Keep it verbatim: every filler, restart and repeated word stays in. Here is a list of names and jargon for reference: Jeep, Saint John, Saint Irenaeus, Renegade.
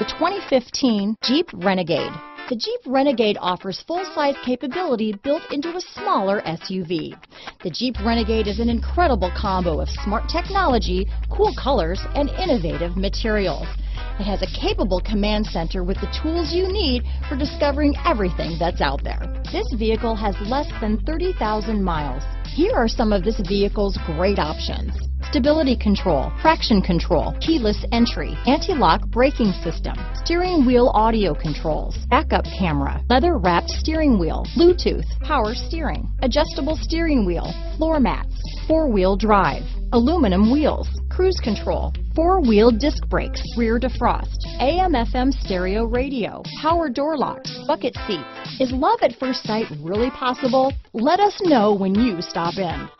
The twenty fifteen Jeep Renegade. The Jeep Renegade offers full-size capability built into a smaller S U V. The Jeep Renegade is an incredible combo of smart technology, cool colors, and innovative materials. It has a capable command center with the tools you need for discovering everything that's out there. This vehicle has less than thirty thousand miles. Here are some of this vehicle's great options: stability control, traction control, keyless entry, anti-lock braking system, steering wheel audio controls, backup camera, leather-wrapped steering wheel, Bluetooth, power steering, adjustable steering wheel, floor mats, four-wheel drive, aluminum wheels, cruise control, four-wheel disc brakes, rear defrost, A M F M stereo radio, power door locks, bucket seats. Is love at first sight really possible? Let us know when you stop in.